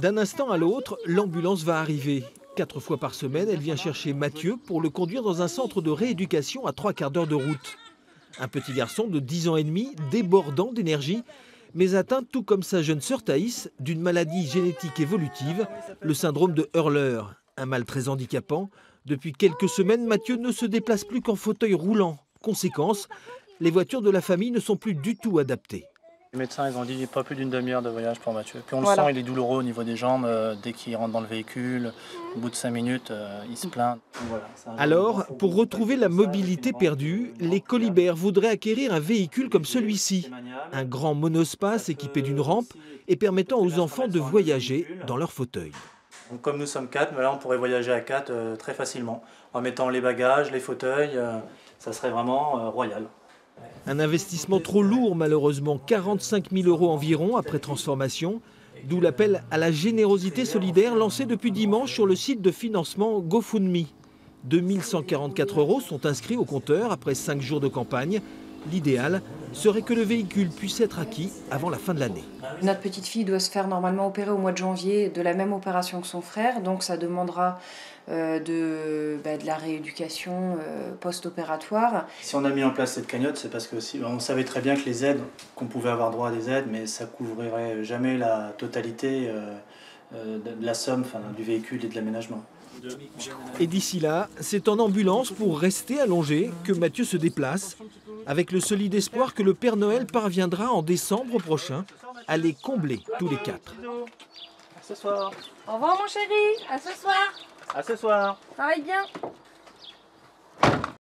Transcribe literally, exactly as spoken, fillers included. D'un instant à l'autre, l'ambulance va arriver. Quatre fois par semaine, elle vient chercher Matthieu pour le conduire dans un centre de rééducation à trois quarts d'heure de route. Un petit garçon de dix ans et demi, débordant d'énergie, mais atteint, tout comme sa jeune sœur Thaïs, d'une maladie génétique évolutive, le syndrome de Hurler. Un mal très handicapant. Depuis quelques semaines, Matthieu ne se déplace plus qu'en fauteuil roulant. Conséquence, les voitures de la famille ne sont plus du tout adaptées. Les médecins, ils ont dit pas plus d'une demi-heure de voyage pour Matthieu. Puis on le voilà. sent, il est douloureux au niveau des jambes. Euh, dès qu'il rentre dans le véhicule, au bout de cinq minutes, euh, il se plaint. Voilà, alors, pour retrouver la mobilité perdue, les Colibères voudraient acquérir un véhicule comme celui-ci. Un grand monospace équipé d'une rampe et permettant aux enfants de voyager dans leur fauteuil. Donc, comme nous sommes quatre, là, on pourrait voyager à quatre euh, très facilement. En mettant les bagages, les fauteuils, euh, ça serait vraiment euh, royal. Un investissement trop lourd malheureusement, quarante-cinq mille euros environ après transformation, d'où l'appel à la générosité solidaire lancé depuis dimanche sur le site de financement GoFundMe. deux mille cent quarante-quatre euros sont inscrits au compteur après cinq jours de campagne. L'idéal serait que le véhicule puisse être acquis avant la fin de l'année. Notre petite fille doit se faire normalement opérer au mois de janvier de la même opération que son frère, donc ça demandera euh, de, bah, de la rééducation euh, post-opératoire. Si on a mis en place cette cagnotte, c'est parce que aussi, bah, on savait très bien que les aides, qu'on pouvait avoir droit à des aides, mais ça ne couvrirait jamais la totalité euh, euh, de la somme du véhicule et de l'aménagement. Et d'ici là, c'est en ambulance pour rester allongé que Matthieu se déplace, avec le solide espoir que le Père Noël parviendra en décembre prochain à les combler tous les quatre. À ce soir. Au revoir mon chéri, à ce soir. À ce soir. Travaille bien.